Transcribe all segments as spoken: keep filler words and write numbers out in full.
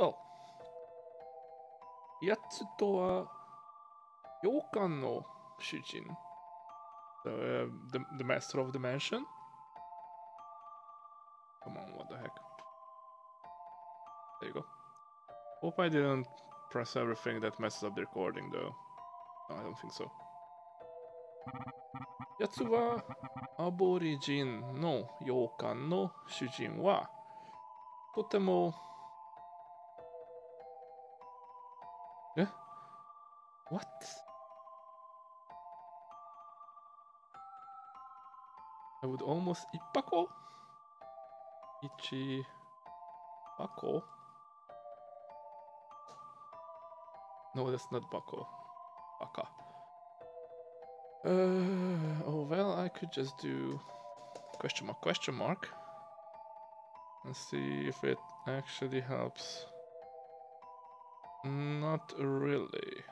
あ、やつとは洋館の主人 the,、uh, the, the master of the mansion? Come on, what the heck? There you go. Hope I didn't press everything that messes up the recording though. No, I don't think so. Yatsu wa Aborijin no Youkan no Shujin wa Totemo. Eh? What? I would almost ippako? Ichi Bako? No, that's not Bako. Baka. Uh, oh well, I could just do question mark, question mark, and see if it actually helps. Not really.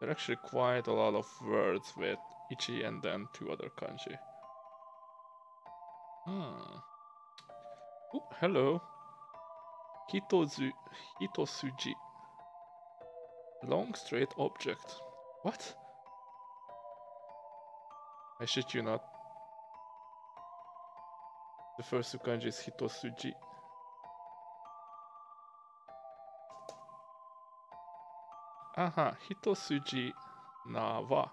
There are actually quite a lot of words with ichi and then two other kanji. Hmm. Oh, hello. Hitozu, Hitosuji. Long straight object. What? I shit you not. The first two kanji is Hitosuji. Aha, Hitosuji Nawa.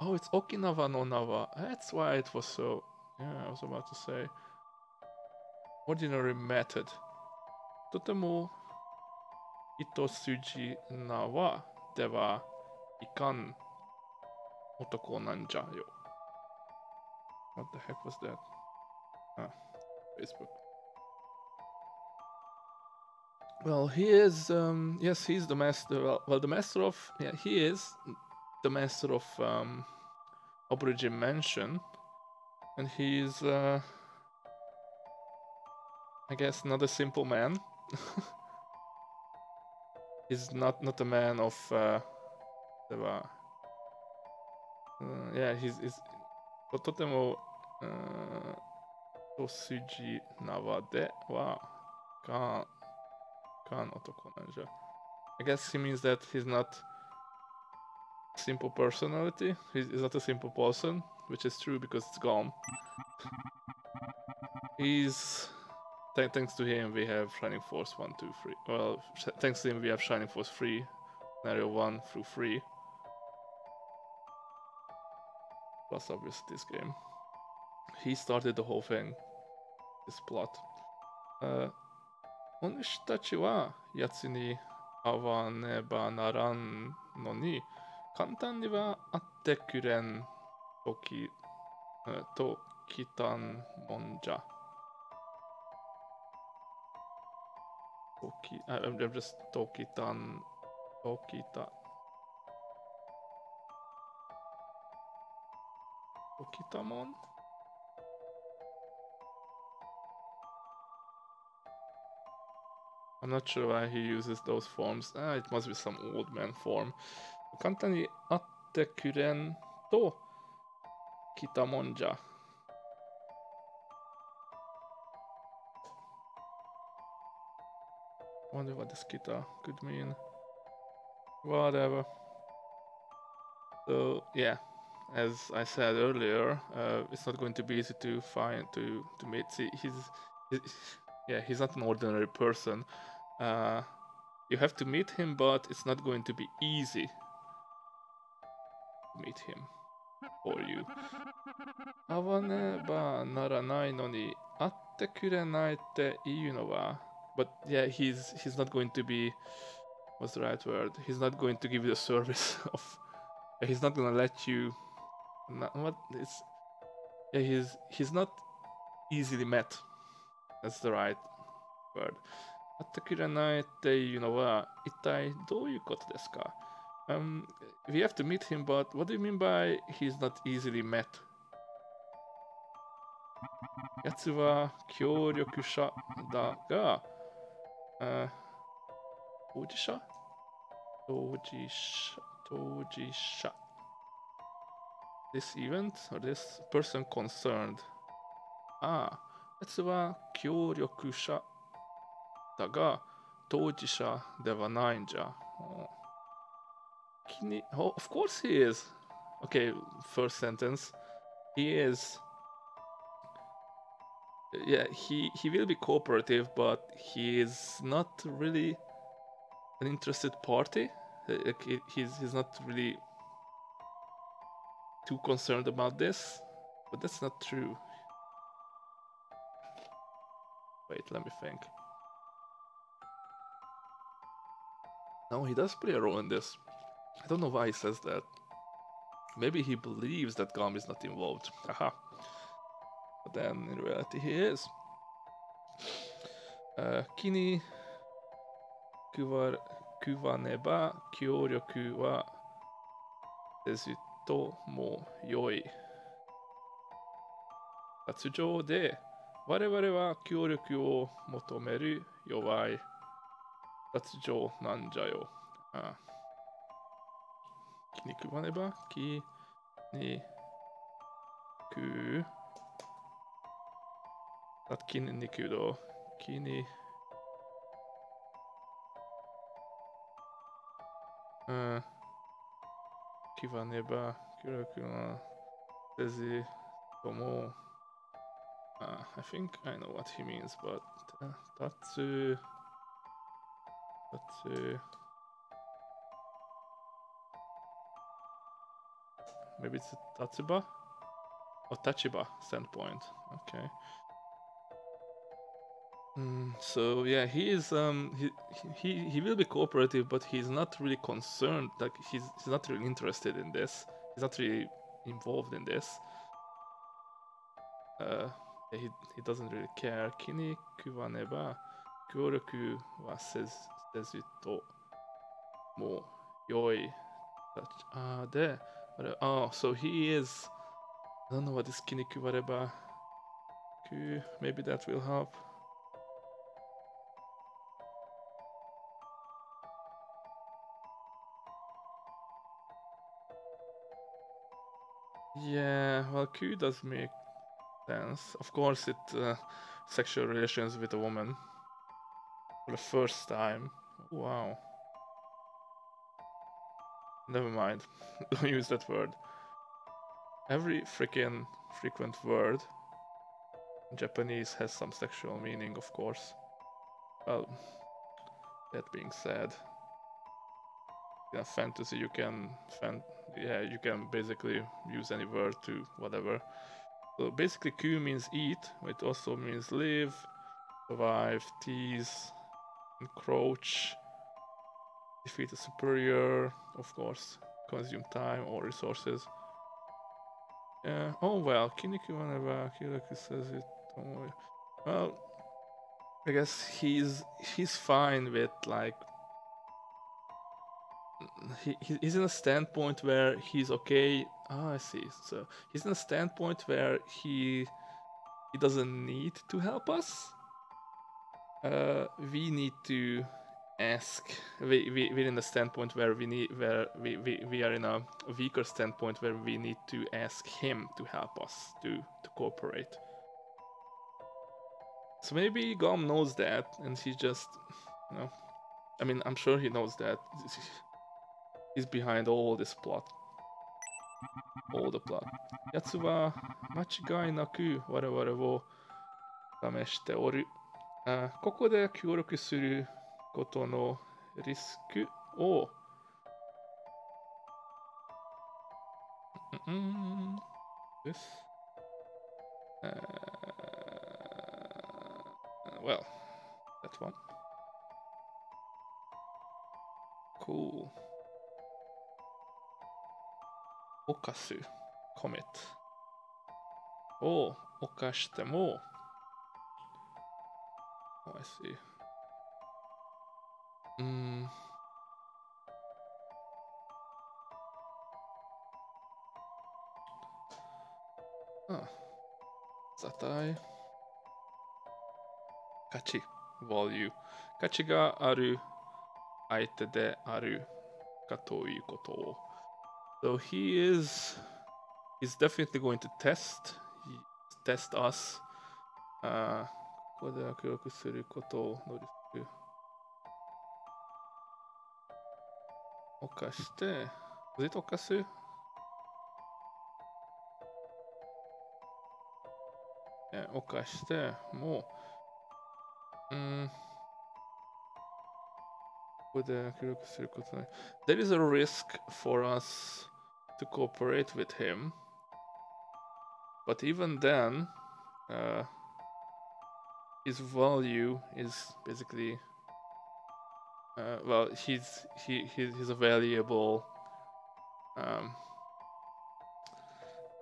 Oh, it's Okinawa no Nawa. That's why it was so. Yeah, I was about to say. Ordinary method. Totemo. Hitosuji Nawa dewa ikan otoko nanja yo. What the heck was that? Ah, Facebook. Well, he is, um, yes, he's the master, well, well, the master of, yeah, he is the master of um, Aborijin Mansion. And he's, uh, I guess, not a simple man. He's not not a man of uh, uh yeah he's is totemo tosuji nawa de wa kan kan otoko nanja. I guess he means that he's not simple personality. He's, he's not a simple person, which is true because it's gone. He's Th thanks to him, we have Shining Force one, two, three. Well, sh thanks to him, we have Shining Force three, scenario one through three. Plus, obviously, this game. He started the whole thing, this plot. Uh, Onushitachi wa yatsu ni awaneba naran no ni kantan ni wa atte kuren toki to kitan monja. Toki, I'm, I'm just Tokitan, Tokita, Tokitamon. I'm not sure why he uses those forms. Ah, it must be some old man form. Kanta ni atte kuren to kitamonja. Wonder what this kita could mean. Whatever. So yeah, as I said earlier, uh, it's not going to be easy to find to to meet. See, he's, he's yeah, he's not an ordinary person. Uh, you have to meet him, but it's not going to be easy to meet him or you. Awane ba naranai no ni atte kurenai te iu no wa. But yeah, he's he's not going to be, what's the right word? He's not going to give you the service of. He's not gonna let you. Not, what it's. Yeah, he's he's not easily met. That's the right word. Um, we have to meet him, but what do you mean by he's not easily met? Yatsu wa kyoryokusha da ga. Uh, Ojisha? Ojisha. Ojisha. This event or this person concerned. Ah, 説は協力者だが当事者ではないんじゃ。Oh, of course he is. Okay, first sentence. He is. Yeah, he, he will be cooperative, but he is not really an interested party. Like, he's, he's not really too concerned about this. But that's not true. Wait, let me think. No, he does play a role in this. I don't know why he says that. Maybe he believes that Gum is not involved. Haha. But then in reality he is. Uh, Kini kuwar kuwaneba kyōryoku wa dezuto mo yoi. Tatsujou de wareware wa kyōryoku wo motomeru yowai tatsujou nan ja yo. Ah. 気にくわねば、気にくだっきにくど、気にうんきわねば、きらくな、ぜぜとも、あ、I think I know what he means, but that's that's Maybe it's a Tatsuba? Or Tachiba standpoint. Okay. Mm, so yeah, he is um he he he will be cooperative, but he's not really concerned, like he's he's not really interested in this. He's not really involved in this. Uh he he doesn't really care. Kini kuwaneba kyōryoku wa sezu to mo yoi de. Oh, so he is. I don't know what is kinikuwareba. Maybe that will help. Yeah, well, Q does make sense. Of course, it uh, sexual relations with a woman for the first time. Wow. Never mind. Don't use that word. Every freaking frequent word in Japanese has some sexual meaning, of course. Well, that being said, yeah, fantasy you can fan yeah you can basically use any word to whatever. So basically, Q means eat, but it also means live, survive, tease, encroach. Defeat a superior, of course, consume time or resources. Yeah. Oh well, Kinikuwaneba Kiroku says it. Don't worry. Well, I guess he's he's fine with like he he's in a standpoint where he's okay. Ah, I see. So he's in a standpoint where he he doesn't need to help us. Uh, we need to. Ask. We we we're in a standpoint where we need where we, we we are in a weaker standpoint where we need to ask him to help us to to cooperate. So maybe Gum knows that, and he just, you know, I mean, I'm sure he knows that. He's behind all this plot, all the plot. Yatsu wa machigai naku wareware wo tameshite oru. Ah, koko de kyōroku suru. ことのリスクをうんです。Uh, well, that one. Cool. 犯す commit を犯しても oh, I see. うんあ座体価値 value 価値がある相手であるかということを So he is he's definitely going to test test us あここで握力することを努力する。溶かして、これで溶かす。溶かして、もう、うん。ここで握力することない。There is a risk for us to cooperate with him. But even then,、uh,his value is basically uh, well he's he he's a valuable um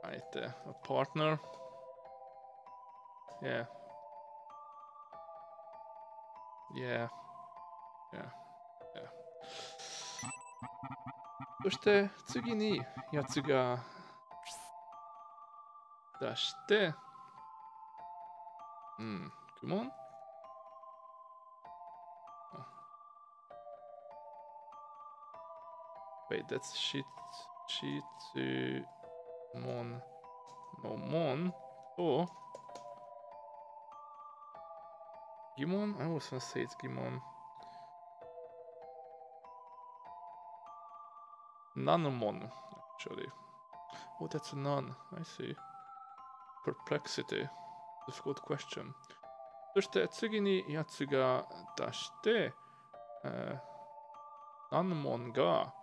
right uh, a partner, yeah yeah yeah yeah そして次にやつが出してうんCome on. Oh. Wait, that's shit. Shit. Mon. No, Mon. Oh. Gimon? I was gonna say it's Gimon. Nanomon, actually. Oh, that's a nun. I see. Perplexity. Difficult question.そして次にやつが出して、えー、ナンモンが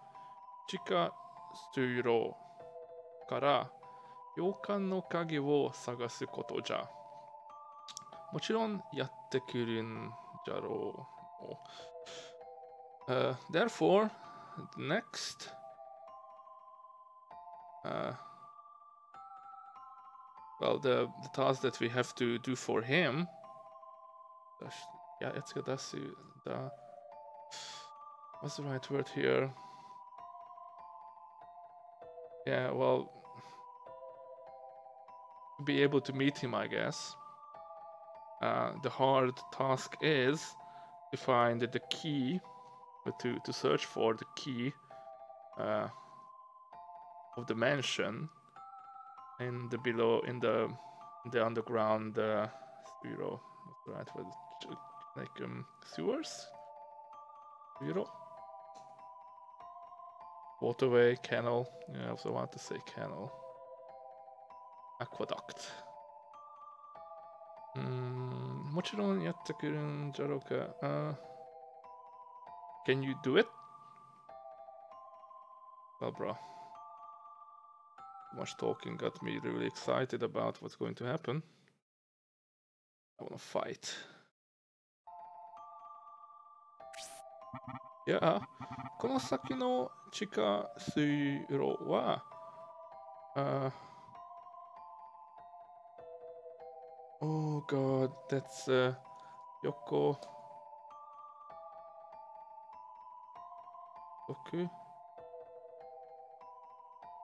地下水路から洋館の鍵を探すことじゃ。もちろんやってくるんじゃろう。Uh, therefore, next、uh, well, the, the task that we have to do for him.Yeah, it's good. That's the. What's the right word here? Yeah, well, be able to meet him, I guess. Uh, the hard task is to find the key, to to search for the key uh, of the mansion in the below in the in the underground uh, zero.Right, with like um, sewers, you know, waterway, canal. Yeah, I also want to say canal, aqueduct. Hmm, もちろんやってくるんじゃろうか。Uh, can you do it? Well, bro. Too much talking got me really excited about what's going to happen.I wanna fight. Yeah. この先の地下水路は、uh, Oh God, that's、uh, 横六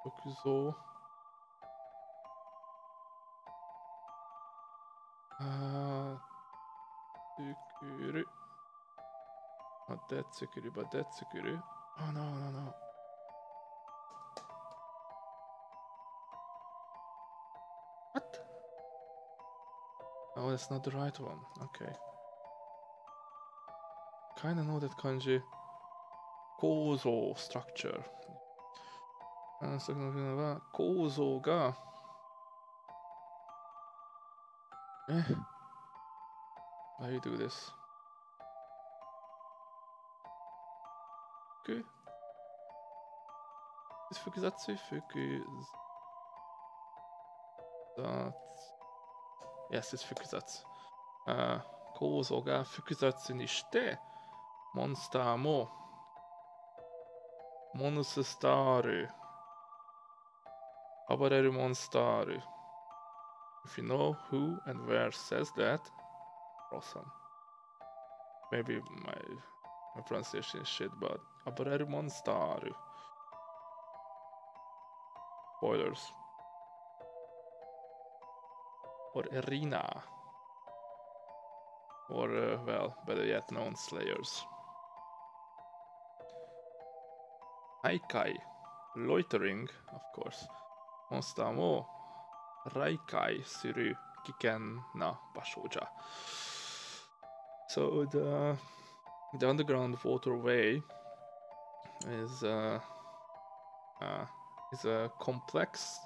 六像あー、作る。あ、で、作れば、で、作る。あ、な、な、な。What? Oh, that's not the right one. Okay. Kinda know that kanji. 構造、structure. あの、先のは、構造が、え大丈夫です。く複雑複雑 Yes, it's 複雑。あ構造が複雑にして、モンスターもモンスタール、暴れるモンスタール。If you know who and where says that, awesome. Maybe my, my pronunciation is shit, but Aboreru Monstaru. Spoilers. Or Irina. Or, uh, well, better yet known slayers. Aikai. Loitering, of course. Monstamo.雷解する can... no, Bashoja. So the, the underground waterway is uh, uh, is a complex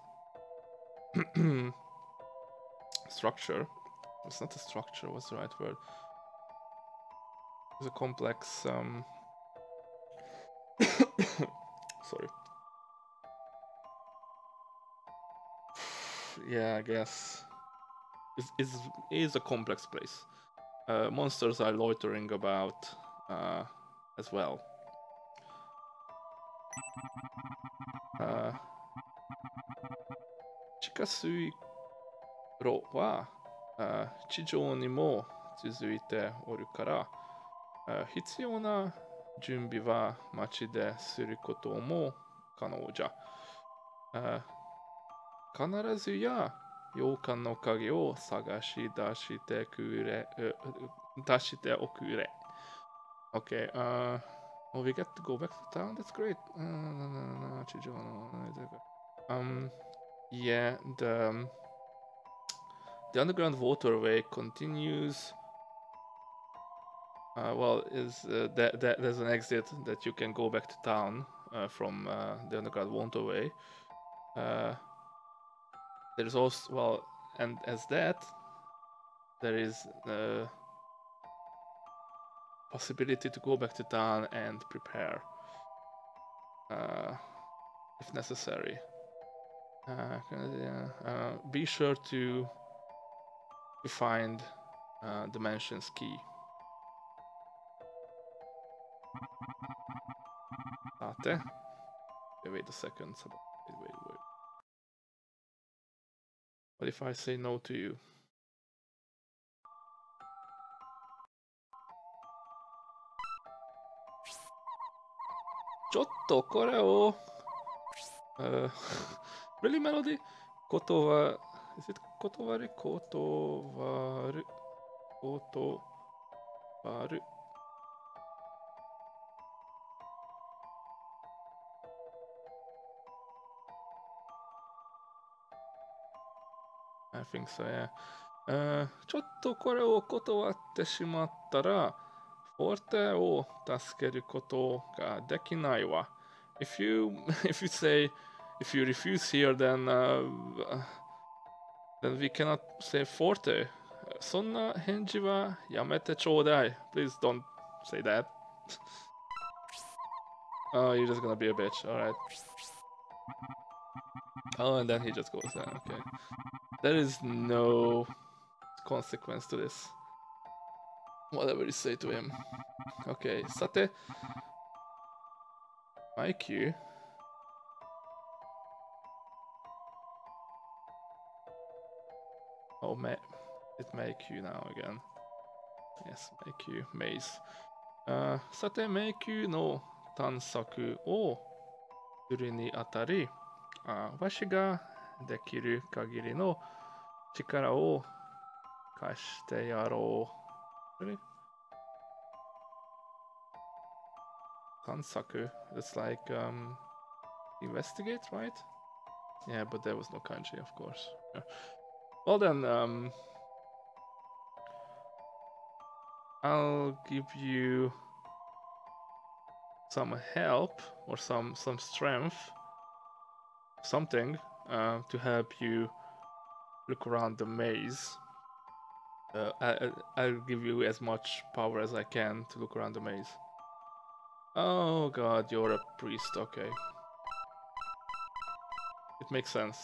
structure. It's not a structure, what's the right word? It's a complex... Um, sorry. Yeah, I guess it's, it's, it's a complex place. Uh, monsters are loitering about uh, as well. Uh, Chikasui ro wa chijou ni mo tsuzuite oru kara, hitsuyou na junbi wa machi de suru koto mo kanou ja. 必ずや洋館の影を探し出してくれ、出しておくれ。Okay, uh, oh, we get to go back to town? That's great. Uh, no, no, no, no. Um, yeah, the, the underground waterway continues. Uh, well, is uh, that, that there's an exit that you can go back to town uh, from uh, the underground waterway. Uh, There's also, well, and as that, there is a possibility to go back to town and prepare, uh, if necessary. Uh, uh, be sure to, to find uh, the mansion's key. Wait, wait a second. Wait, wait, wait. What if I say no to you? Chotto kore wo... Uh, really, Melody? Koto wa... Is it kotowaru? Kotowaru... Kotowaru... I think so, yeah. Uh, ちょっとこれを断ってしまったら、フォルテを助けることができないわ。If you if you say if you refuse here, then uh, then we cannot say forte. そんな返事はやめてちょうだい。Please don't say that. Oh, you're just gonna be a bitch. All right. Oh, and then he just goes there. Okay. There is no consequence to this. Whatever you say to him. Okay, sate. My cue. Oh, may it may cue now again. Yes, may cue, maze. Uh, sate, may cue no tansaku o suru ni atari. Uh, washi ga dekiru kagiri no chikara o kashite yarou. Really? Tansaku. It's like um, investigate, right? Yeah, but there was no kanji, of course. Yeah. Well then, um, I'll give you some help or some some strength. Something uh, to help you look around the maze. Uh, I, I'll give you as much power as I can to look around the maze. Oh god, you're a priest, okay. It makes sense.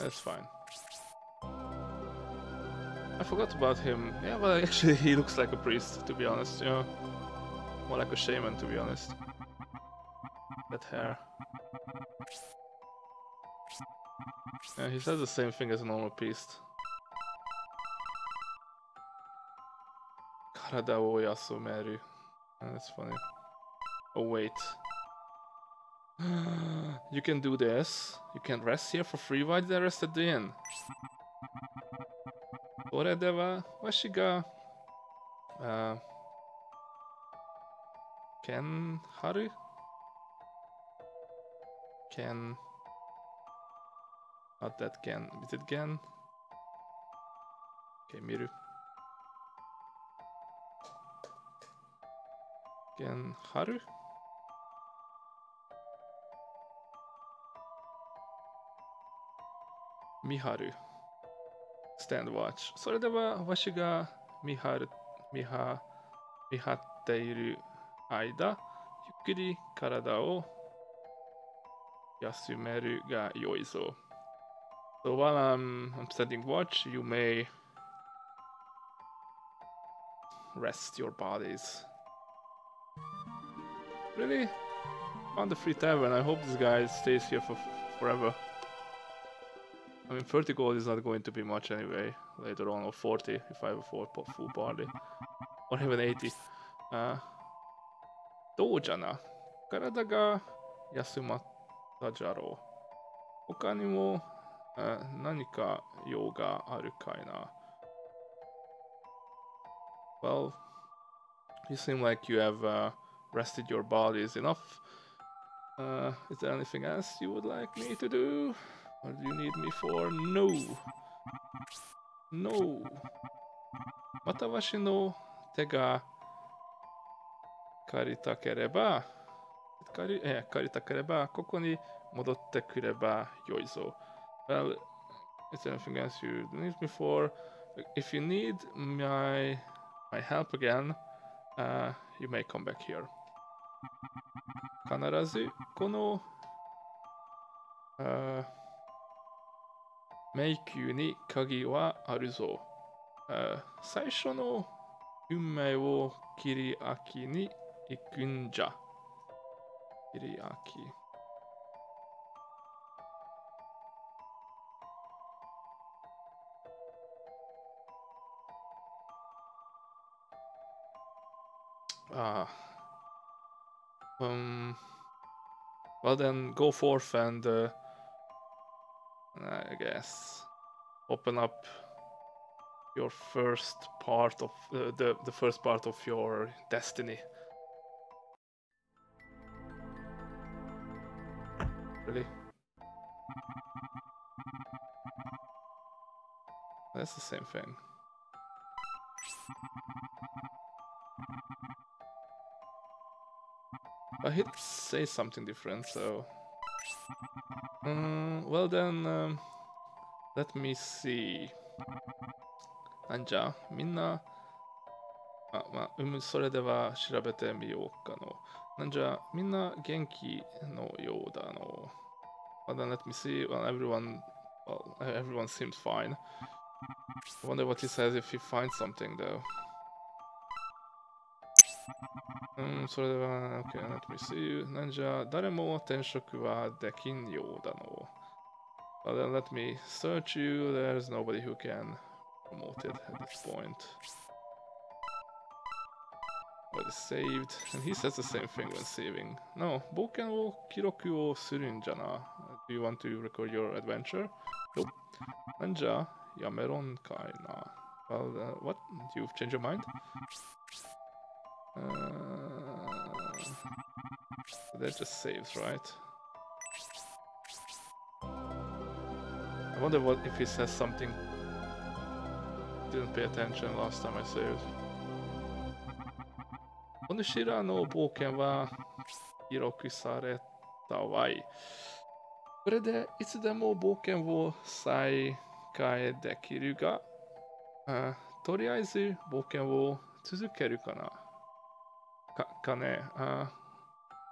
That's fine. I forgot about him. Yeah, well, actually he looks like a priest, to be honest, you know. More like a shaman, to be honest. That hair. Yeah, he says the same thing as a normal priest. Karada wo yasumeru. That's funny. Oh wait. You can do this. You can rest here for free. Why did I rest at the inn? Ore de wa washi ga... Uh... Ken Haru? Ken Not that can. Is it can? Okay, Miru. Can Haru? Miharu. Stand watch。それでは、わしが見張る、見張、見張っている間、ゆっくり体を休めるが良いぞ。So while I'm, I'm standing watch, you may rest your bodies. Really? Found a free tavern. I hope this guy stays here for forever. I mean, thirty gold is not going to be much anyway, later on, or forty if I have a full, full party. Or even eighty. Uh, どうじゃな。体が休まったじゃろう。他にも、uh, 何か用があるかいな。Well, you seem like you have uh, rested your bodies enough. Uh, is there anything else you would like me to do? What do you need me for? No! No! またわしの手が借りたければ、借り、え、借りたければ、ここに戻ってくればよいぞ。Well, is there anything else you need me for? If you need my, my help again, uh, you may come back here. 必ずこの、uh,迷宮に鍵はあるぞ。Uh, 最初の運命を切り開きに行くんじゃ。切り開き。Ah. Um. Well then, go forth and.、Uh,I guess open up your first part of uh, the the first part of your destiny. Really? That's the same thing. I hit say something different, so. Um, well then, um, let me see. なんじゃ、みんな、あ、まあ、それでは調べてみようかの。なんじゃ、みんな元気のようだの。Well then, let me see. Well, everyone, well, everyone seems fine. I wonder what he says if he finds something though. Um, それでは、okay, let me see. なんじゃ、誰も転職はできんようだの。Well, then let me search you. There's nobody who can promote it at this point. What is saved? And he says the same thing when saving. No, 冒険を記録をするんじゃな。Do you want to record your adventure? Nope. なんじゃ、やめろんかいな。Well, then, what? Do you change your mind?Uh, that just saves, right? I wonder what if he says something. Didn't pay attention last time I saved. お主らの冒険は記録されたわい。これでいつでも冒険を再開できるが、uh, とりあえず冒険を続けるかな。Kane, uh,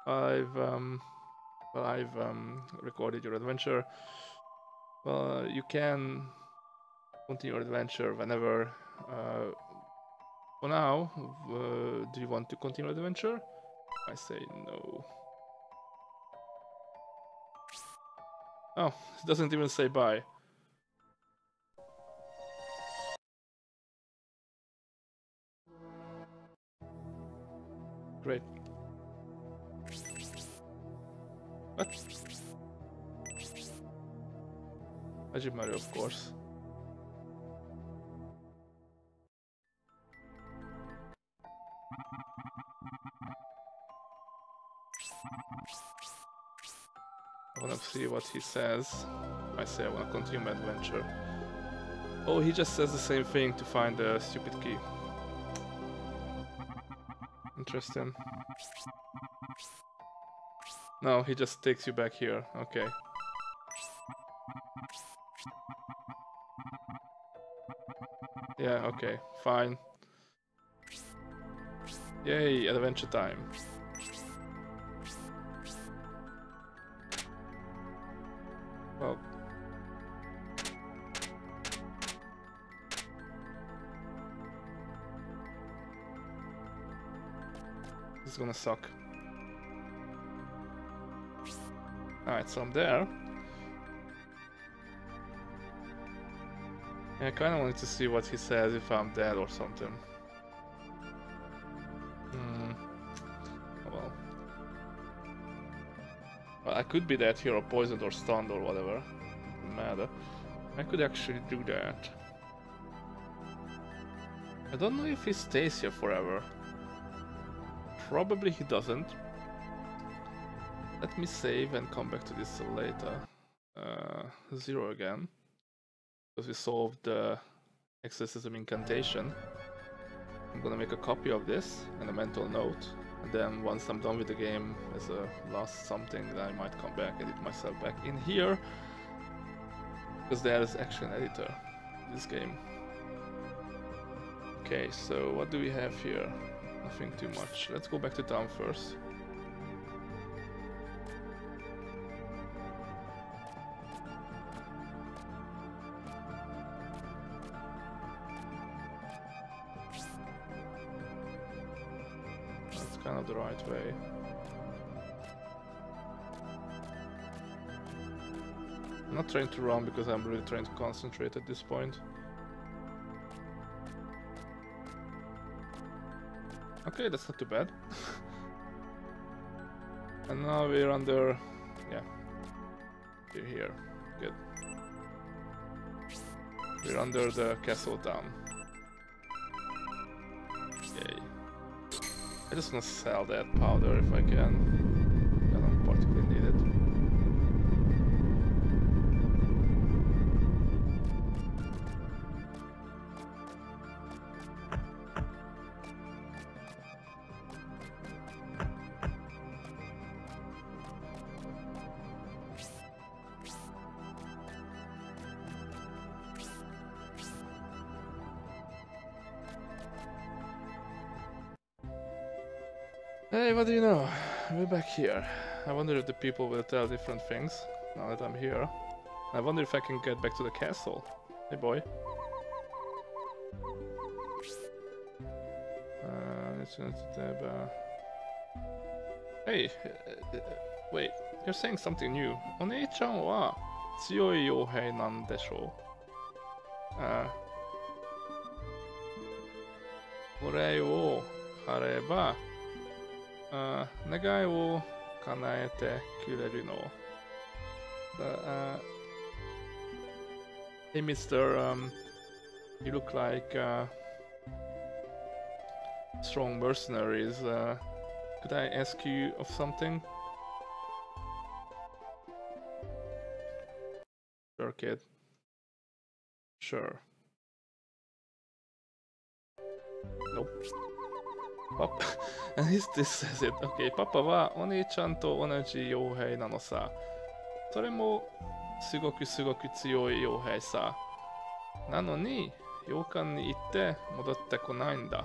I've, um, well, I've um, recorded your adventure. Well, you can continue your adventure whenever. Uh, for now, uh, do you want to continue your adventure? I say no. Oh, it doesn't even say bye. Great. What? Hajimaru, of course. I wanna see what he says. I say I want to continue my adventure. Oh, he just says the same thing to find the stupid key. Interesting. No, he just takes you back here. Okay. Yeah, okay, fine. Yay, adventure time. Well. This is gonna suck. Alright, so I'm there. I kinda wanted to see what he says if I'm dead or something. Hmm. Oh well. Well, I could be dead here or poisoned or stunned or whatever. Doesn't matter. I could actually do that. I don't know if he stays here forever. Probably he doesn't. Let me save and come back to this later. Uh, zero again. Because we solved the exorcism incantation. I'm gonna make a copy of this and a mental note, and then once I'm done with the game as a last something, then I might come back and edit myself back in here, because there is actually an editor in this game. Okay, so what do we have here? Nothing too much. Let's go back to town first. Kind of the right way. I'm not trying to run because I'm really trying to concentrate at this point. Okay, that's not too bad. And now we're under... yeah. We're here. Good. We're under the castle town. I just want to sell that powder if I can. I don't particularly need it. Hey, what do you know? We're back here. I wonder if the people will tell different things now that I'm here. I wonder if I can get back to the castle. Hey boy. Uh, it's not about... Hey, uh, uh, wait, you're saying something new. Onei-chan wa tsuyoi youhei nan deshou. Uh, Korei wo hareba. Uh, Nagai wo kanaete kureru no. Uh, uh, hey mister, um, you look like uh, strong mercenaries. Uh, could I ask you of something? Sure, kid. Sure. Nope. Papa, and this says it. Okay, Papa wa onei-chan to onaji youhei nano sa. Sore mo sugoku sugoku tsuyoi youhei sa. Nano ni youkan ni itte modotte konai nda.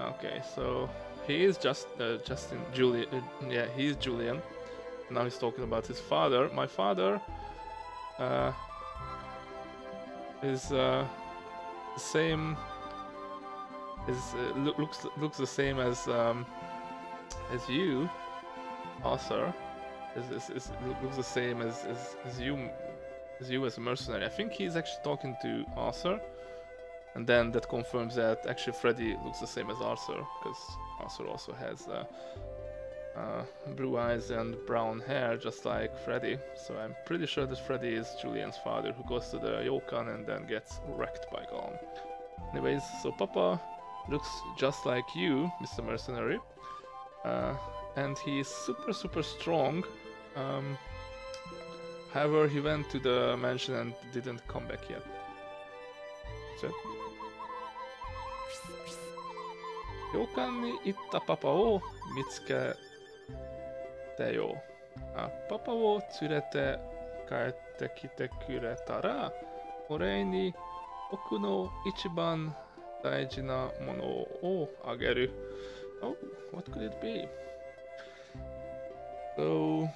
Okay, so he is just uh, Justin Julian. Uh, yeah, he is Julian. Now he's talking about his father. My father uh, is uh, the same. Is, uh, lo looks looks the same as um, as you, Arthur. Is, is, is looks the same as, as as you as you as a mercenary. I think he's actually talking to Arthur, and then that confirms that actually Freddy looks the same as Arthur, because Arthur also has uh, uh, blue eyes and brown hair, just like Freddy. So I'm pretty sure that Freddy is Julian's father, who goes to the Yokan and then gets wrecked by Gon. Anyways, so Papa looks just like you, Mister Mercenary, uh, and he's super super strong, um, However, he went to the mansion and didn't come back yet. So. 洋館に行ったパパを見つけてよ。あ、パパを連れて帰ってきてくれたら、俺に僕の一番大事なものをあげる。Oh, what could it be? So,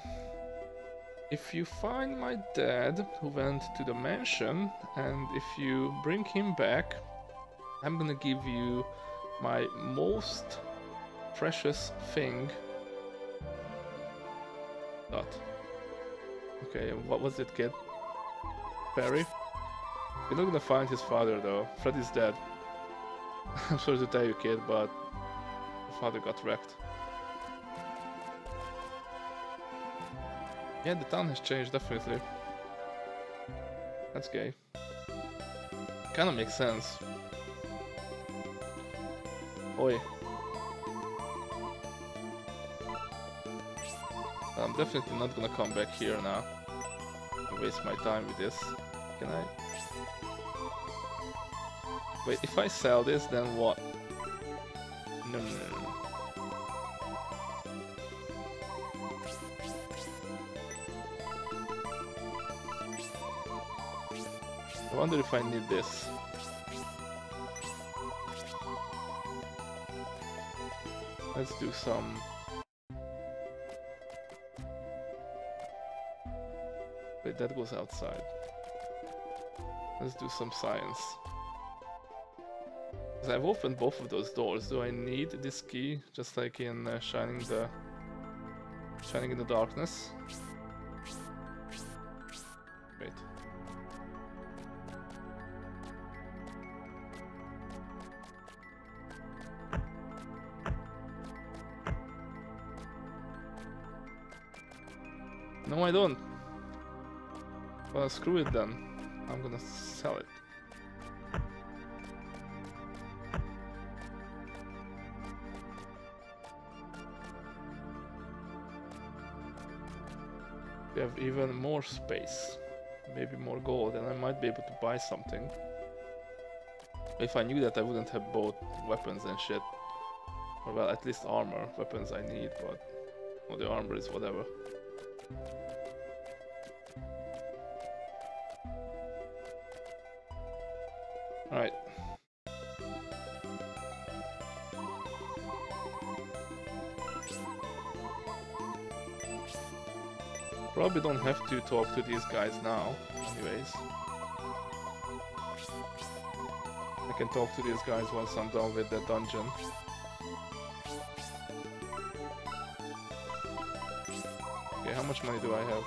if you find my dad who went to the mansion, and if you bring him back, I'm gonna give you my most precious thing. Dot. Okay, what was it, kid? Perry? You're not gonna find his father, though. Freddy's dead. I'm sorry to tell you, kid, but the father got wrecked. Yeah, the town has changed, definitely. That's gay. Kinda makes sense. Oi. I'm definitely not gonna come back here now. I waste my time with this. Can I? Wait, if I sell this, then what? No, no, no, no. I wonder if I need this. Let's do some... Wait, that goes outside. Let's do some science. Because I've opened both of those doors. Do I need this key? Just like in uh, Shining the... Shining in the Darkness. Wait. No, I don't. Well, screw it then. I'm gonna sell it. We have even more space. Maybe more gold, and I might be able to buy something. If I knew that, I wouldn't have bought weapons and shit. Or, well, at least armor. Weapons I need, but... Well, the armor is whatever. All right. Probably don't have to talk to these guys now, anyways. I can talk to these guys once I'm done with the dungeon. How much money do I have?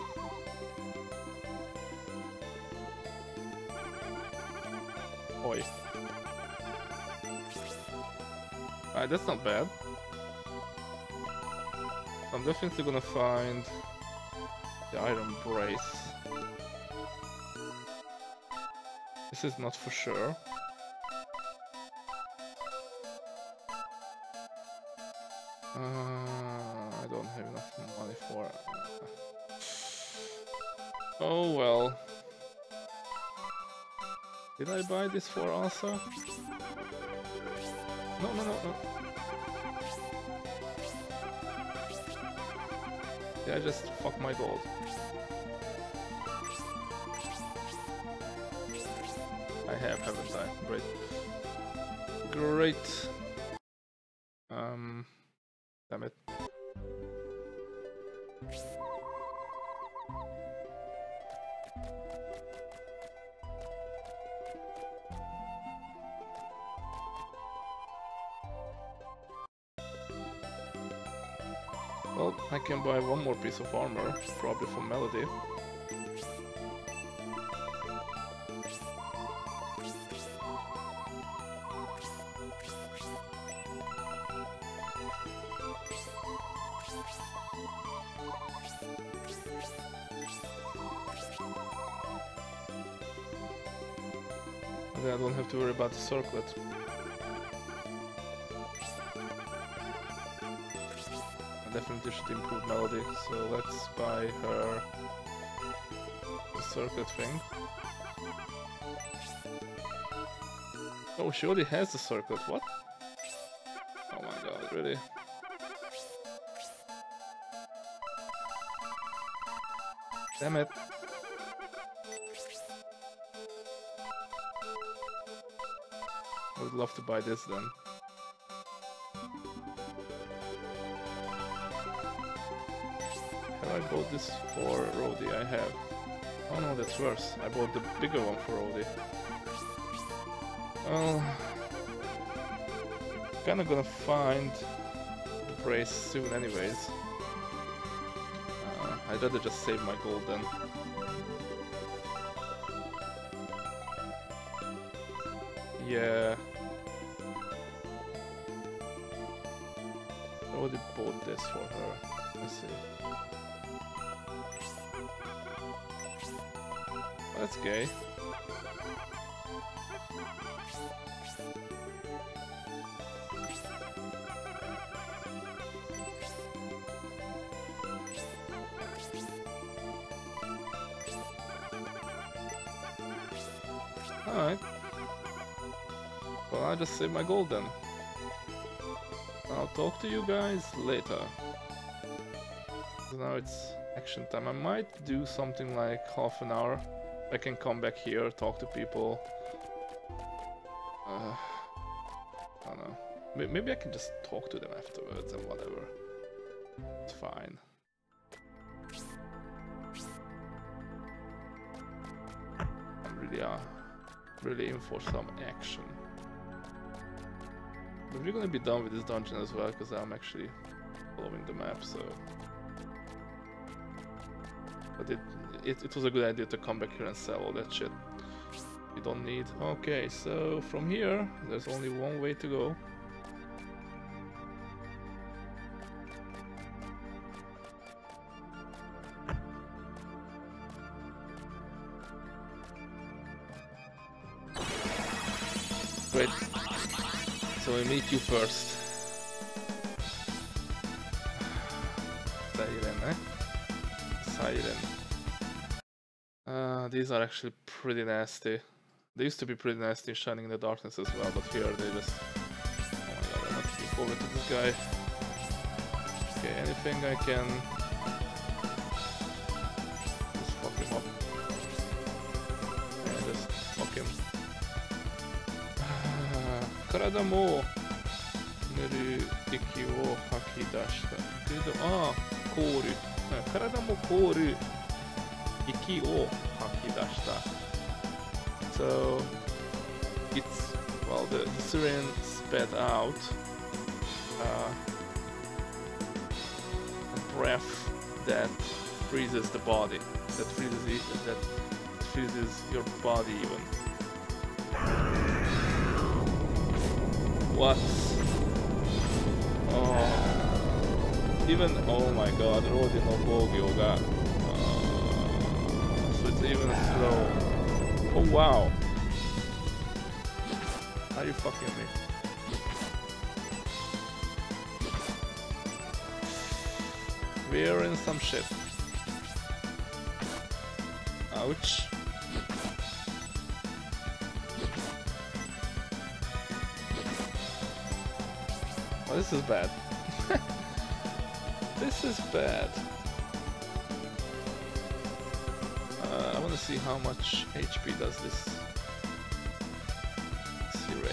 Oi. Alright, that's not bad. I'm definitely gonna find the iron brace. This is not for sure. Uh, I don't have enough money for it. Oh well. Did I buy this for also? No, no, no, no. Did I just fuck my gold? I have, haven't I? Great. Great. Um... Damn it. Well, I can buy one more piece of armor, probably for Melody. I don't have to worry about the circlet. I definitely should improve Melody, so let's buy her circle thing. Oh, she already has the circlet, what? Oh my god, really? Damn it. I would love to buy this then. Have I bought this for Rhodey? I have. Oh no, that's worse. I bought the bigger one for Rhodey. Well, kinda gonna find the brace soon anyways. Uh, I'd rather just save my gold then. Yeah. I already bought this for her. Let's see. That's gay. Alright. Well, I just saved my gold then. I'll talk to you guys later. So now it's action time. I might do something like half an hour. I can come back here, talk to people. Uh, I don't know. Maybe I can just talk to them afterwards and whatever. It's fine. I'm really, uh, really in for some action. But we're gonna be done with this dungeon as well, because I'm actually following the map, so... But it, it, it was a good idea to come back here and sell all that shit. You don't need... Okay, so from here, there's only one way to go. Great. So we meet you first. Siren, eh? Siren. Uh, these are actually pretty nasty. They used to be pretty nasty in Shining in the Darkness as well, but here they just... Oh my god, I want to keep over to this guy. Okay, anything I can... Just fuck him up. Yeah, just fuck him. Karada mo... Nuru eki wo haki dashita. Keredo... Ah! Kooru. Karada mo kooru... Iki wo haki dashita. So it's, well, the, the siren sped out, uh, a breath that freezes the body, that freezes it, that freezes your body even. What? Oh, even, oh my god, Rhodey no Bogyo ga. Uh, so it's even slow. Oh wow! Are you fucking me? We're in some shit. Ouch. Oh, this is bad. This is bad. See how much H P does this siren.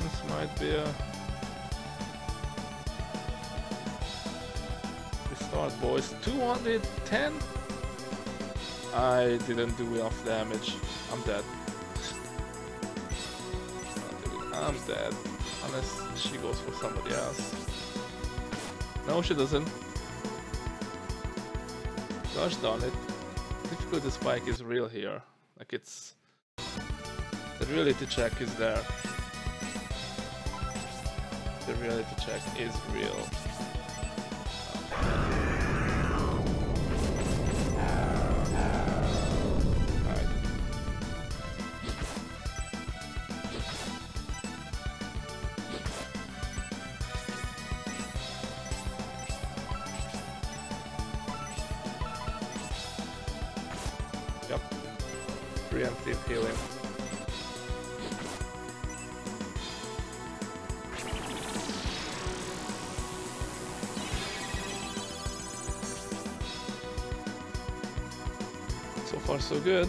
This might be a restart, boys. two hundred ten? I didn't do enough damage. I'm dead. I'm dead. Unless she goes for somebody else. No, she doesn't. Gosh darn it, difficulty spike is real here, like it's, the reality check is there, the reality check is real. preemptive healing. So far, so good.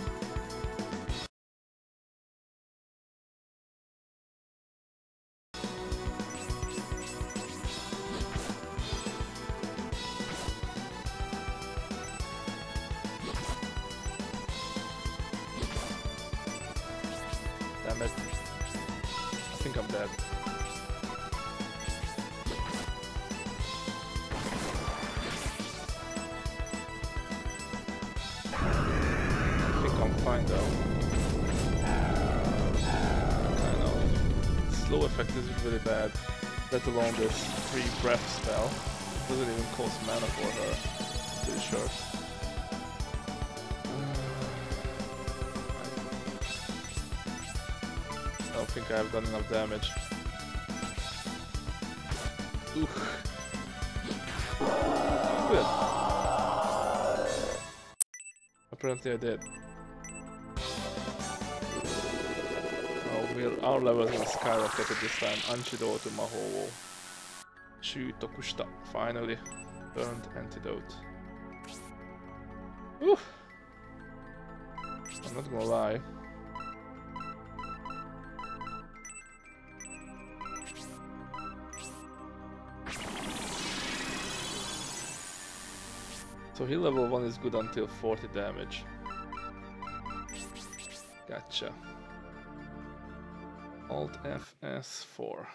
Damn it. I think I'm dead. I think I'm fine though. I know. The slow effect is really bad, let alone this free breath spell. It doesn't even cost mana for her. I'm pretty sure. I don't think I've done enough damage. Oof. Good. Apparently I did. Oh, we'll, our levels will skyrocket at this time. Antidote to Mahou. Shu Tokushita. Finally. Burned antidote. Oof. I'm not gonna lie. So heal level one is good until forty damage. Gotcha. Alt F S four.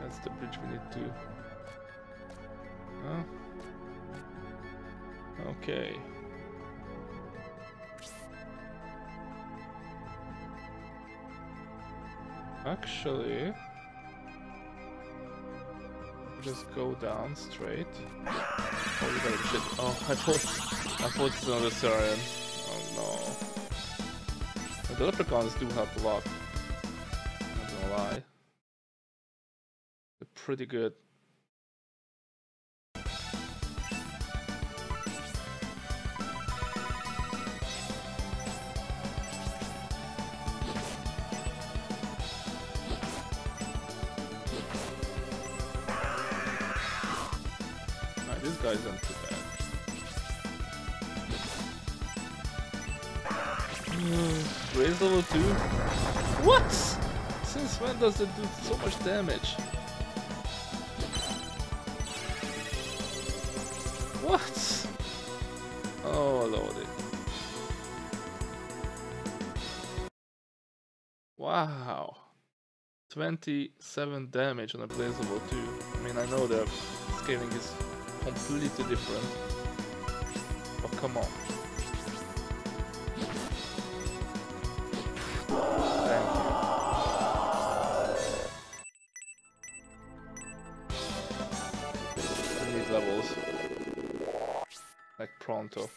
That's the bridge we need to... Huh? Okay. Actually... just go down straight. Oh, we gotta shit. Oh, I thought... I thought it's another Saurian. Oh no. The leprechauns do help a lot. I'm not gonna lie. Pretty good. Nah, this guy's not too bad. Mm, raise level two? What? Since when does it do so much damage? What? Oh lordy. Wow. twenty-seven damage on a blaze level two. I mean, I know the scaling is completely different. But come on. Thank you. I need levels. Like pronto.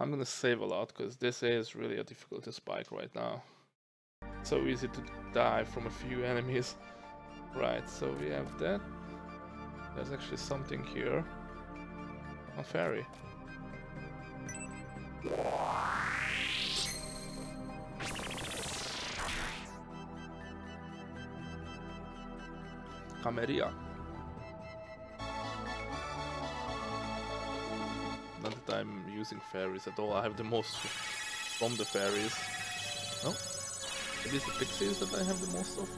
I'm gonna save a lot because this is really a difficulty spike right now. So easy to die from a few enemies. Right, so we have that. There's actually something here. A fairy. Cameria. Not that I'm using fairies at all, I have the most from the fairies. No? It is the pixies that I have the most of.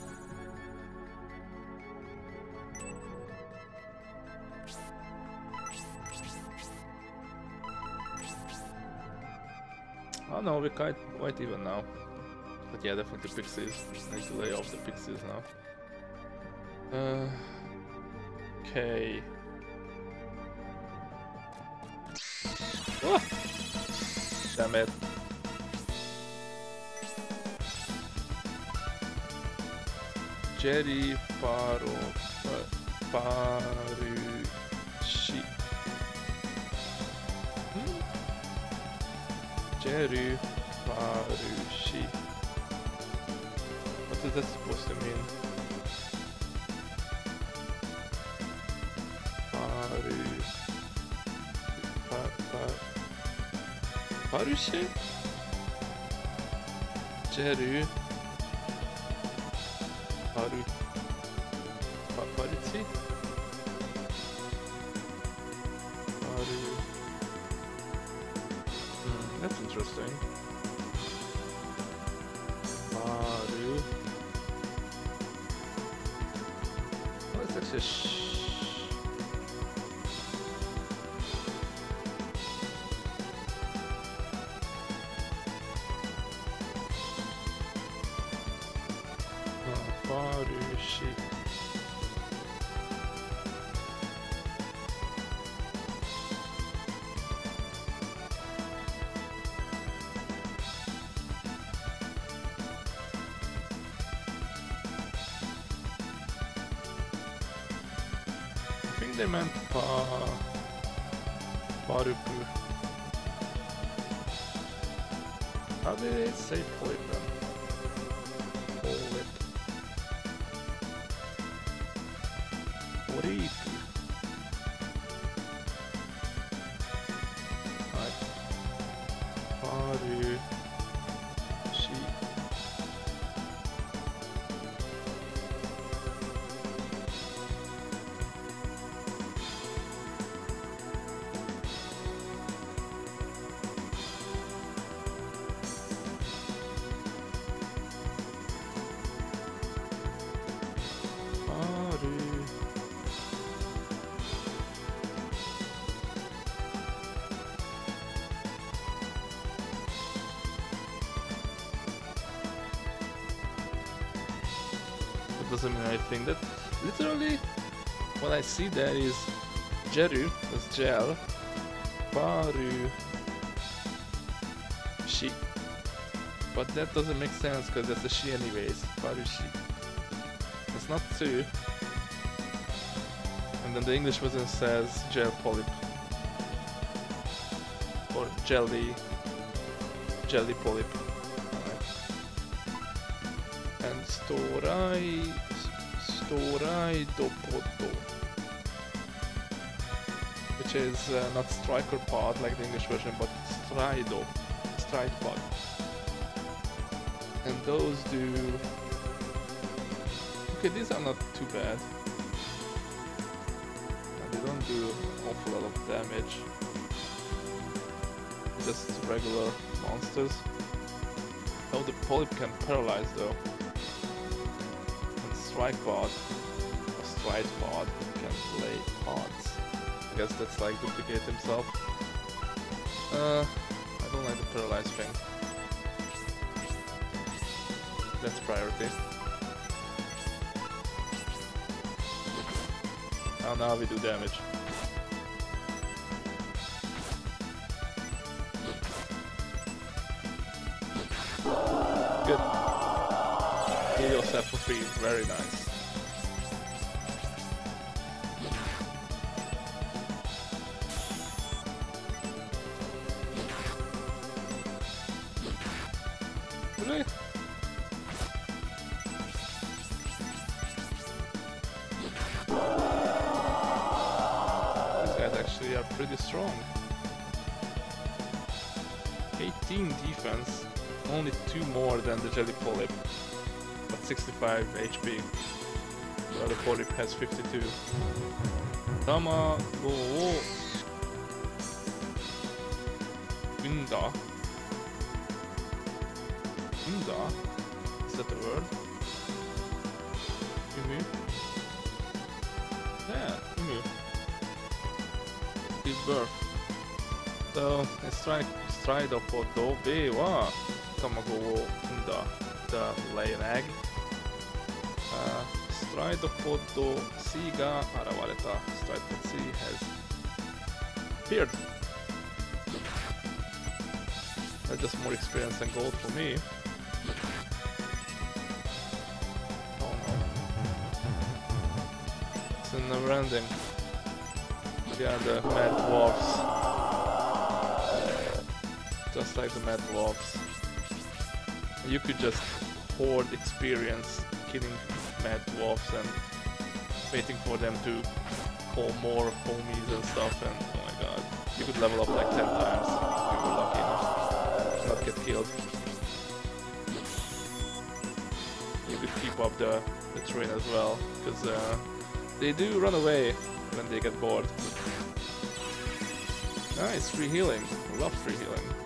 Oh no, we're quite, quite even now. But yeah, definitely pixies. I need to lay off the pixies now. Uh, okay. Oh! Damn it. Jerry Paro Paruchi. Hmm? Jerry Paruchi. What is that supposed to mean? Paru pa Paruchi? Jerry Paru... Pa Paruchi? Paru... Hmm, that's interesting. Paru... Oh, that's actually sh... They meant pa... Parupu. How did they say polip then? Polip. Poripu. Alright. Paru... She... doesn't mean anything. That literally what I see there is Jeru, that's Jel, Paru, Shi. But that doesn't make sense because that's a Shi anyways. Paru Shi. That's not two. And then the English version says Jel Polyp. Or Jelly. Jelly Polyp. Storai... Storai Dopoto. Which is uh, not striker pod like the English version, but strido. Stride pod. And those do... Okay, these are not too bad. And they don't do an awful lot of damage. Just regular monsters. Oh, the polyp can paralyze though. Strike pod or stride pod can play pods. I guess that's like duplicate himself. Uh, I don't like the paralyzed thing. That's priority. Oh, now we do damage. Good. Heal yourself for free, very nice. Really? These guys actually are pretty strong. eighteen defense, only two more than the Jelly Polyp. sixty-five H P, the other polyp has fifty-two. Tamago wo Unda. Unda? Is that the word? Umu? Yeah, Umu. Give birth. とストライストライドフォードベイは卵を産んだ The Lay an Egg、 ストライドフォード C が現れた ストライド C has appeared. That's just more experience and gold for me. Oh no. It's a never ending. We are the Mad Dwarfs. Just like the Mad Dwarfs. You could just hoard experience killing Mad Dwarfs and waiting for them to call more homies and stuff, and oh my god. You could level up like ten times if you were lucky enough. Not get killed. You could keep up the, the train as well, because uh, they do run away when they get bored. Nice, free healing. I love free healing.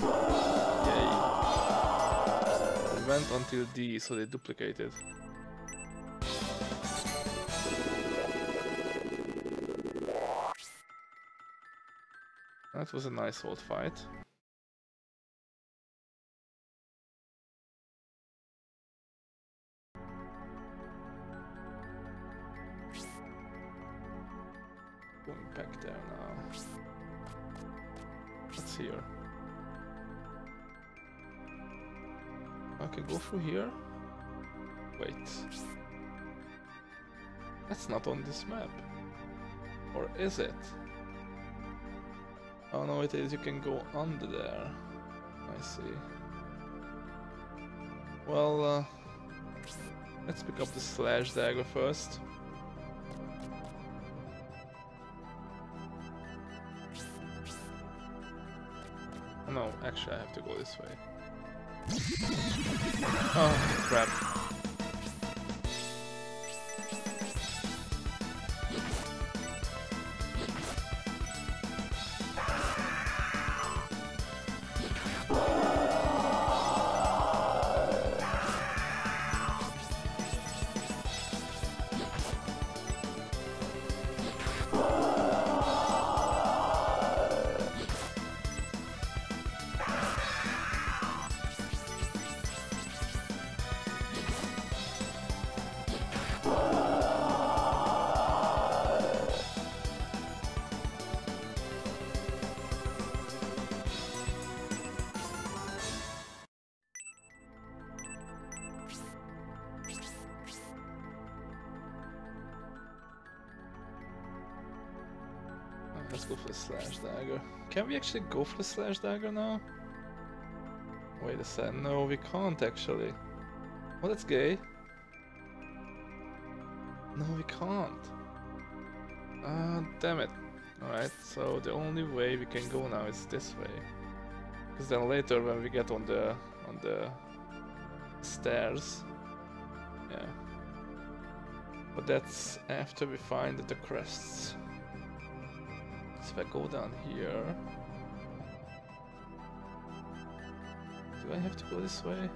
Yay. It went until D, so they duplicated. That was a nice old fight. Going back there now. What's here? I can go through here? Wait. That's not on this map. Or is it? Oh no, it is. You can go under there. I see. Well, uh, let's pick up the slash dagger first. Oh, no, actually I have to go this way. Oh, crap. Let's go for the slash dagger. Can we actually go for the slash dagger now? Wait a sec. No, we can't actually. Well, that's gay. No, we can't. Ah, uh, damn it. Alright, so the only way we can go now is this way. Because then later when we get on the on the stairs. Yeah. But that's after we find the crests. If I go down here, do I have to go this way?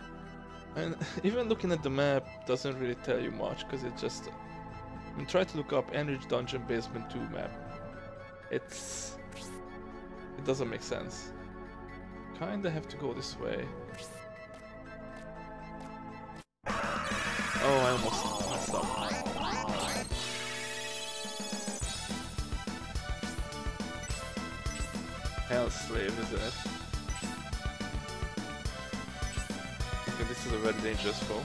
And even looking at the map doesn't really tell you much, because it just... I mean, try to look up Enrich Dungeon Basement two map. It's... it doesn't make sense. Kinda have to go this way. Oh, I almost messed up. Hell slave, isn't it? Okay, this is a very dangerous foe.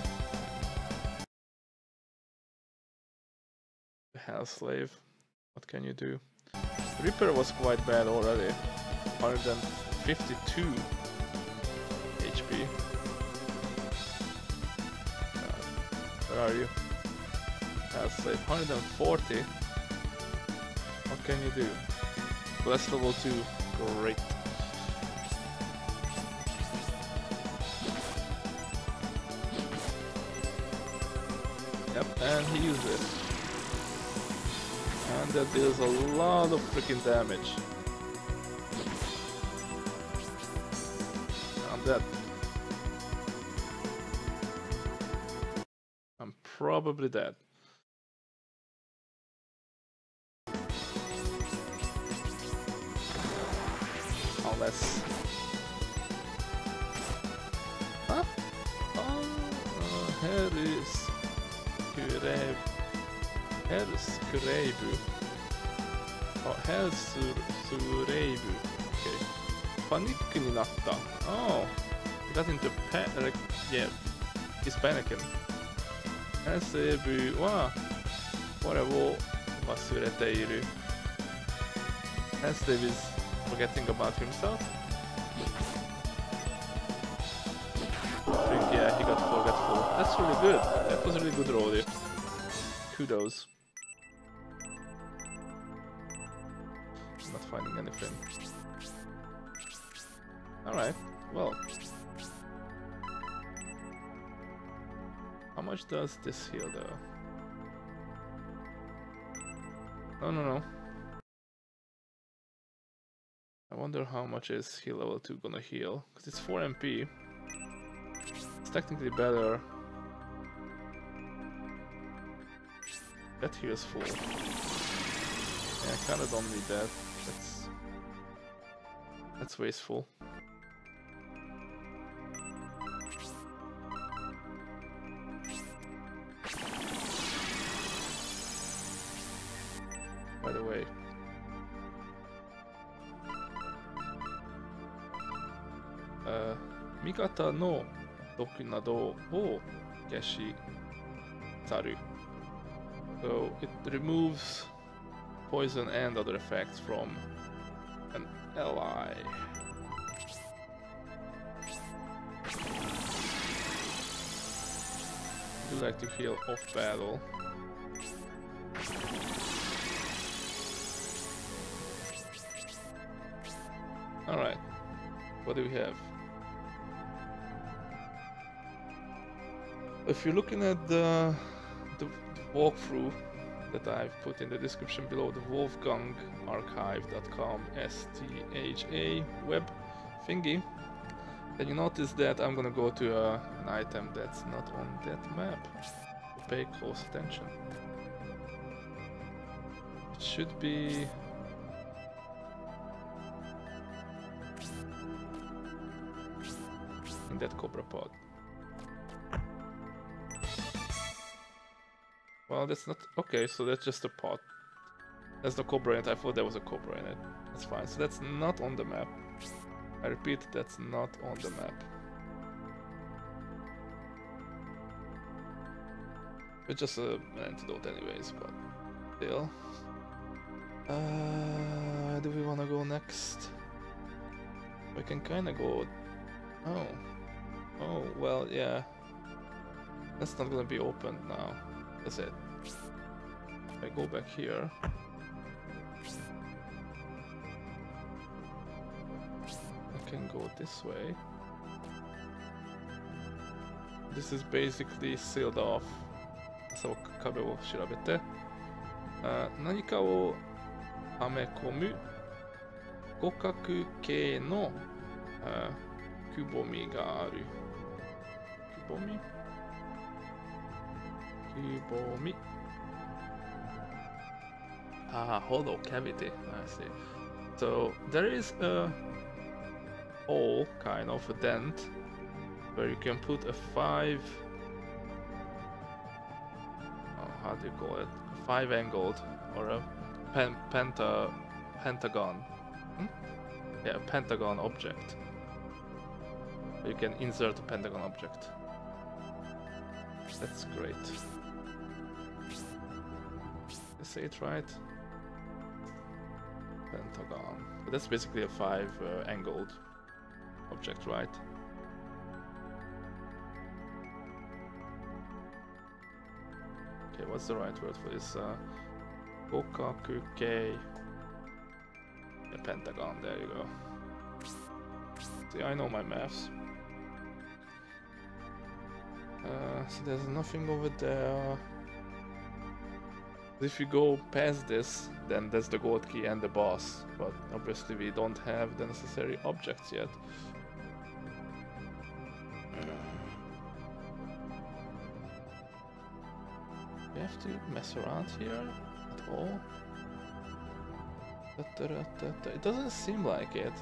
Hell slave, what can you do? Reaper was quite bad already. one hundred fifty-two H P. Uh, where are you? Hell slave, one hundred forty. What can you do? Bless level two. Great. Yep, and he used it. And that deals a lot of freaking damage. I'm dead. I'm probably dead. unless... Huh? Oh, here is... Kurev... Here's Kureibu. Oh, here's Sureibu. Okay. Panic になった。 Oh! That's in Japan... Like, yeah. It's panicking. Here's は我を忘れている。 As David is forgetting about himself. I think, yeah, he got forgetful. That's really good. That was a really good roll there. Kudos. I'm not finding anything. Alright, well. How much does this heal though? No, no, no. I wonder how much is heal level two gonna heal, because it's four M P. It's technically better. That heals four. Yeah, I kinda don't need that. That's... That's wasteful. By the way... Uh, 味方の毒などを消し去る。 So it removes poison and other effects from an ally. I do like to heal off battle. Alright, what do we have? If you're looking at the, the walkthrough that I've put in the description below, the wolfgang archive dot com S T H A web thingy, then you notice that I'm gonna go to uh, an item that's not on that map. Pay close attention. It should be... in that cobra pod. Well, that's not... Okay, so that's just a pot. That's no cobra in it. I thought there was a cobra in it. That's fine. So that's not on the map. I repeat, that's not on the map. It's just a, an antidote anyways, but still. Uh, do we want to go next? We can kind of go... Oh. Oh, well, yeah. That's not going to be opened now. That's it. If I go back here... I can go this way. This is basically sealed off. So, 壁を調べて、uh, 何かをはめ込む五角形の、uh, くぼみがある。くぼみ？Ah, hollow cavity, I see. So there is a hole, kind of a dent, where you can put a five... Oh, how do you call it? A five angled, or a pen penta pentagon. Hmm? Yeah, a pentagon object. You can insert a pentagon object. That's great. I say it right. Pentagon. But that's basically a five uh, angled object, right? Okay, what's the right word for this? Uh, Gokakuke. The pentagon, there you go. See, I know my maths. Uh, so there's nothing over there. If you go past this, then that's the gold key and the boss, but obviously we don't have the necessary objects yet. We have to mess around here at all. It doesn't seem like it.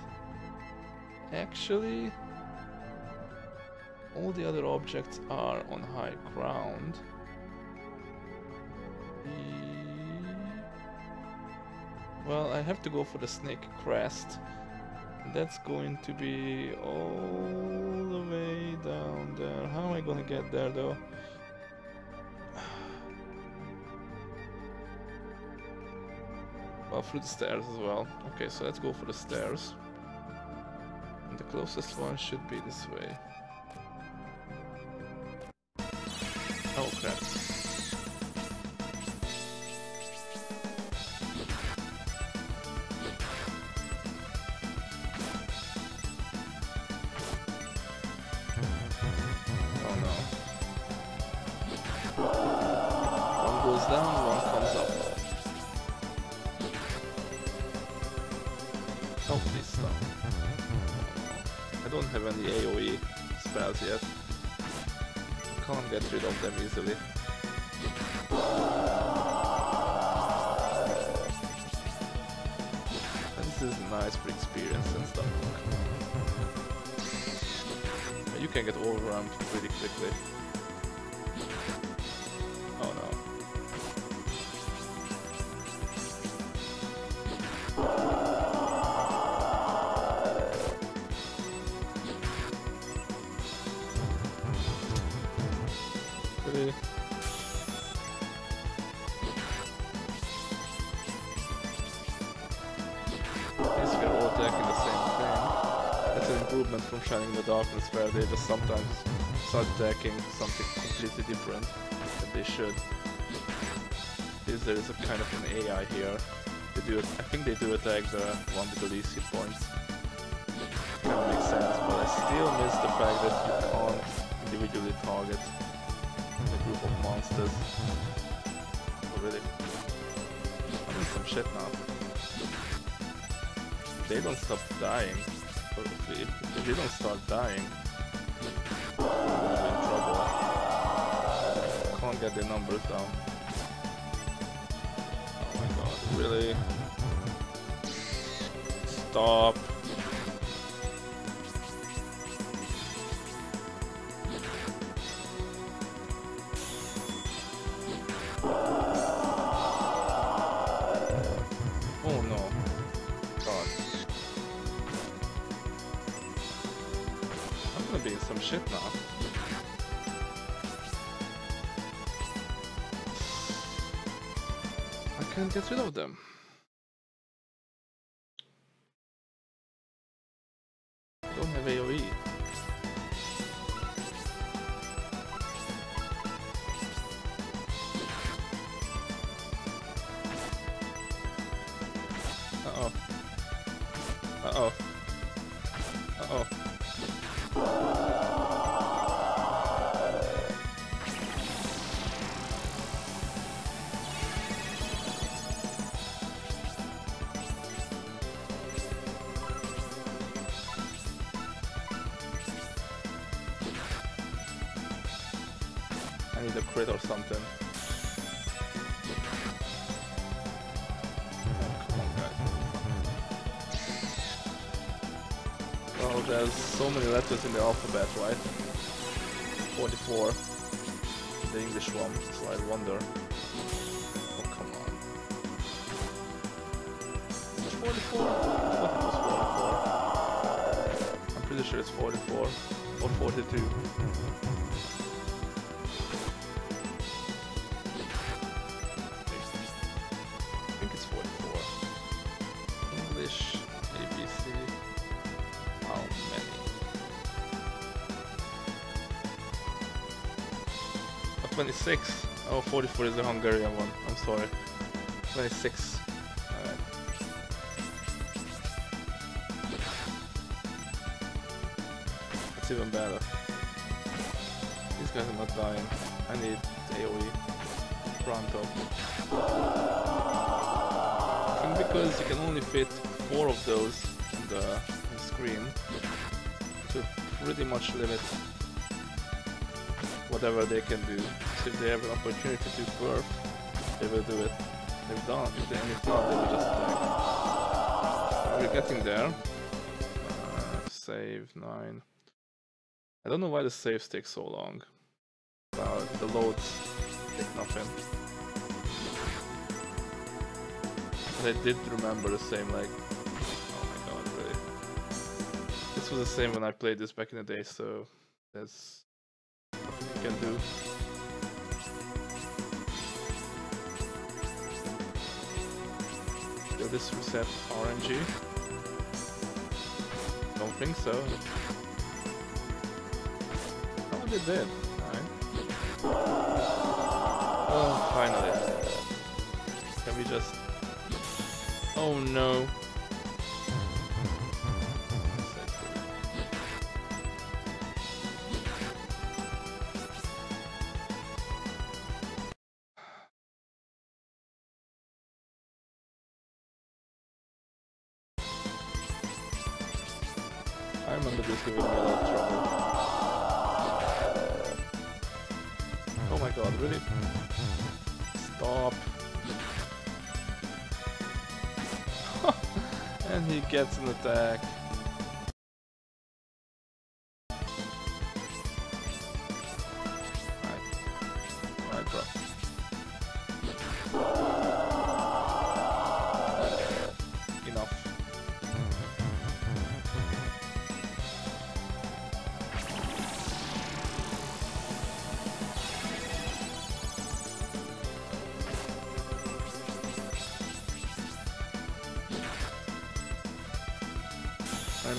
Actually, all the other objects are on high ground. Well, I have to go for the snake crest. That's going to be all the way down there. How am I gonna get there though? Well, through the stairs as well. Okay, so let's go for the stairs. And the closest one should be this way. Oh crap. Easily. And this is nice for experience and stuff. But you can get overwhelmed pretty quickly. Oh no. Pretty. From Shining in the Darkness, where they just sometimes start attacking something completely different than they should. Is there is a kind of an A I here? They do, I think they do attack the one with the least hit points. Kind of makes sense, but I still miss the fact that you can't individually target the group of monsters. Oh, really? I need some shit now. They don't stop dying. If they don't start dying, we're in trouble. Can't get the numbers down. Oh my god, really? Stop! Get rid of them. I don't have AoE. Uh-oh. Uh-oh. Uh-oh. A crit or something. Oh, come on, guys. Well, there's so many letters in the alphabet, right? forty-four. The English one, so I wonder. Oh, come on. Is it forty-four? I thought it was forty-four. I'm pretty sure it's forty-four. Or forty-two. twenty-six. Oh, forty-four is the Hungarian one. I'm sorry. twenty-six. Alright. That's even better. These guys are not dying. I need AoE. Pronto. I think because you can only fit four of those on the, on the screen, it will pretty much limit whatever they can do. So if they have an opportunity to burp, they will do it. They've done it, and if not, they will just attack. We're getting there. Uh, so save, nine. I don't know why the saves take so long. Wow, the loads did nothing. But I did remember the same, like, oh my god, really. This was the same when I played this back in the day, so that's nothing you can do. Will this reset R N G? Don't think so. Oh, they did. Alright. Oh, finally. Can we just... Oh no. I remember this giving me a lot of trouble. Oh my god, really? Stop! And he gets an attack. Alright. Alright, bro.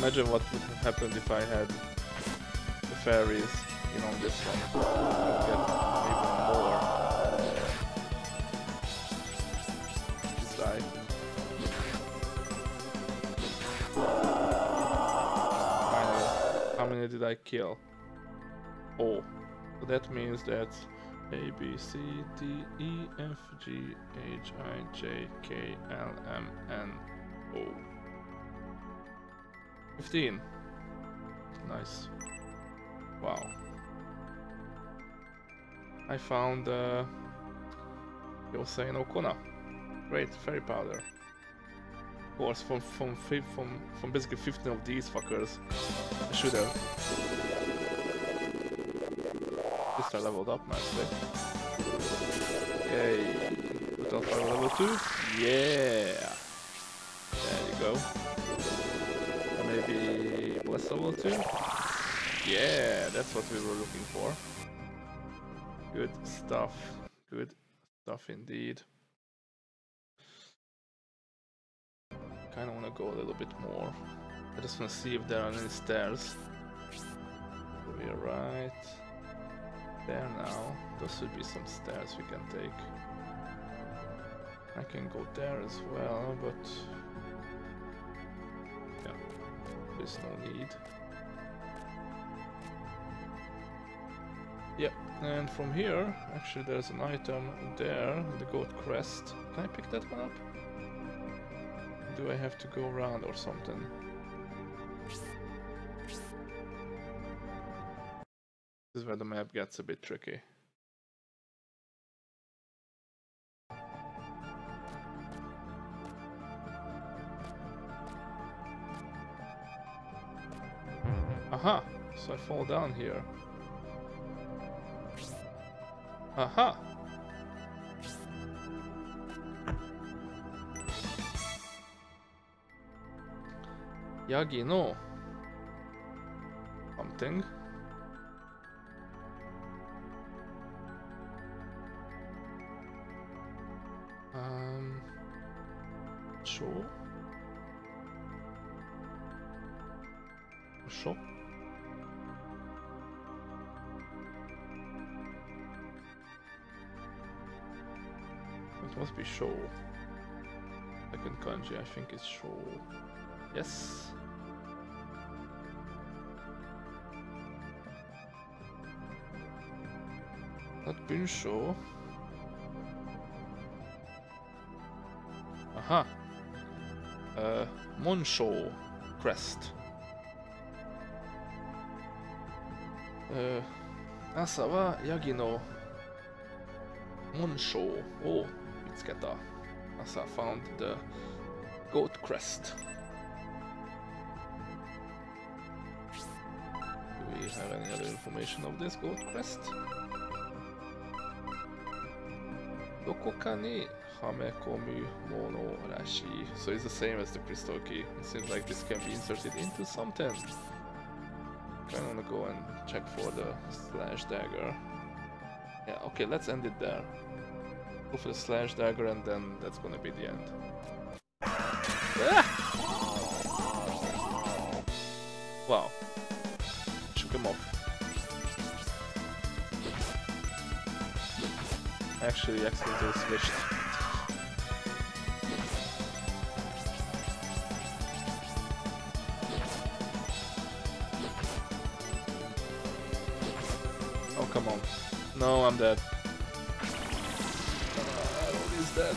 Imagine what would have happened if I had the fairies in on this one. I'd get even more. Just die. Finally. How many did I kill? Oh. So that means that A, B, C, D, E, F, G, H, I, J, K, L, M, N, O. fifteen. Nice. Wow. I found uh, Yosei no Kona. Great, fairy powder. Of course, from, from, from, from basically fifteen of these fuckers, I should have. At least I leveled up nicely. Yay. Put on power level two. Yeah. There you go. Maybe bless level two? Yeah, that's what we were looking for. Good stuff. Good stuff indeed. Kinda wanna go a little bit more. I just wanna see if there are any stairs. We're right there now. Those should be some stairs we can take. I can go there as well, but... there's no need. Yep, yeah, and from here, actually there's an item there, the goat crest. Can I pick that one up? Do I have to go around or something? This is where the map gets a bit tricky. Aha! So I fall down here. Aha! Yagi no. Something. Um. Sure. Shop. It must be show. Second kanji, I think it's show. Yes. Not been show. Aha. Uh, Monsho crest. Uh, asa wa yagi no monshou o mitsuketa. Asa found the goat crest. we have any other information of this gold crest? どこかにはめ込むものらしい。So it's the same as the crystal key. It seems like this can be inserted into something. Okay, I'm gonna go and check for the slash dagger. Yeah, okay, let's end it there. Go for the slash dagger and then that's gonna be the end. Ah! Wow. Shook him off. Actually, accidentally switched. Oh, come on. No, I'm dead. Uh, he's dead.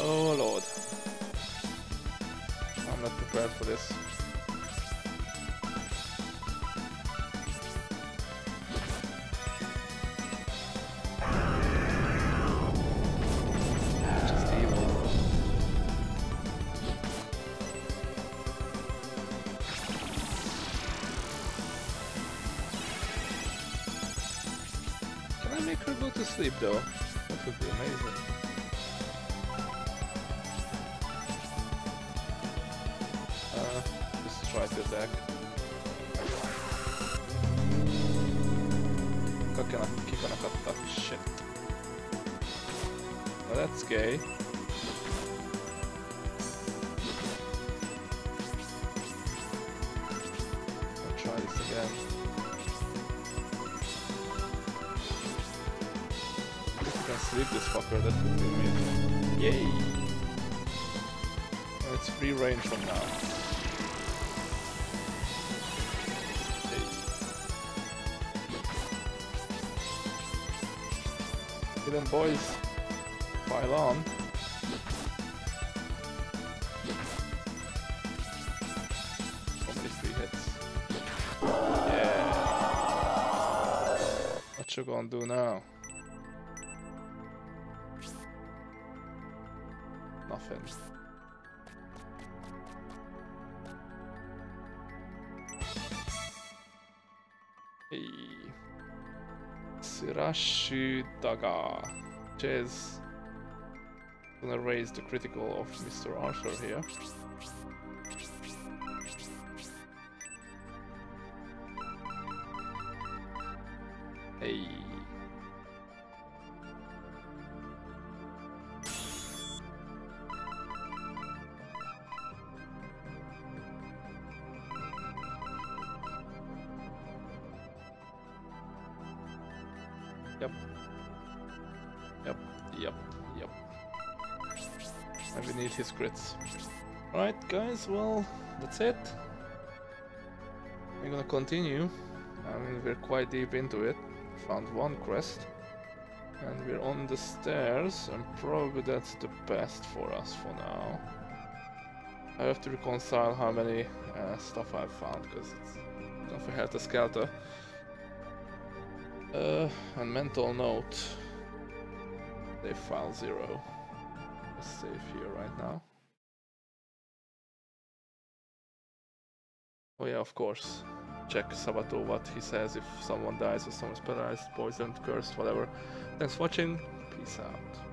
Oh lord, I'm not prepared for this. Just evil. Can I make her go to sleep though? That would be amazing. Attack. Shit. Well, that's gay. I'll try this again. If we can sleep this fucker, that would be amazing. Yay! And it's free range from now. Then boys, pile on. So many free hits. Yeah. What you gonna do now? Nothing. Hey. Sirashi Daga. Cheers. Gonna raise the critical of Mister Arthur here. Hey. Yep. Yep. Yep. Yep. And we need his crits. Alright guys, well, that's it. We're gonna continue. I mean, we're quite deep into it. Found one crest. And we're on the stairs, and probably that's the best for us for now. I have to reconcile how many uh, stuff I've found, because it's... Don't forget the skelter. Uh, and mental note, they file zero. Let's save here right now. Oh yeah, of course. Check Sabato what he says if someone dies or someone's paralyzed, poisoned, cursed, whatever. Thanks for watching. Peace out.